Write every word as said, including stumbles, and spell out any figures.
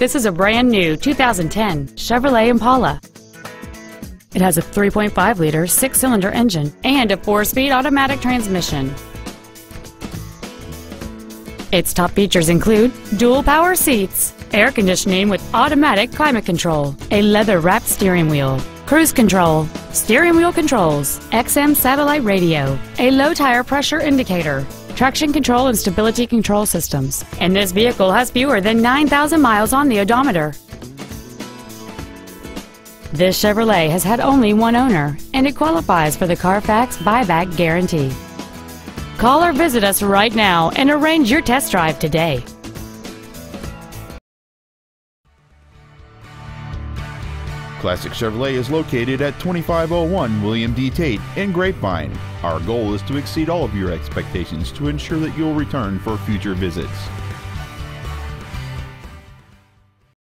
This is a brand-new two thousand ten Chevrolet Impala. It has a three point five liter six-cylinder engine and a four-speed automatic transmission. Its top features include dual power seats, air conditioning with automatic climate control, a leather-wrapped steering wheel, cruise control, steering wheel controls, X M satellite radio, a low tire pressure indicator, traction control and stability control systems, and this vehicle has fewer than nine thousand miles on the odometer. This Chevrolet has had only one owner, and it qualifies for the Carfax buyback guarantee. Call or visit us right now and arrange your test drive today. Classic Chevrolet is located at twenty-five oh one William D. Tate in Grapevine. Our goal is to exceed all of your expectations to ensure that you'll return for future visits.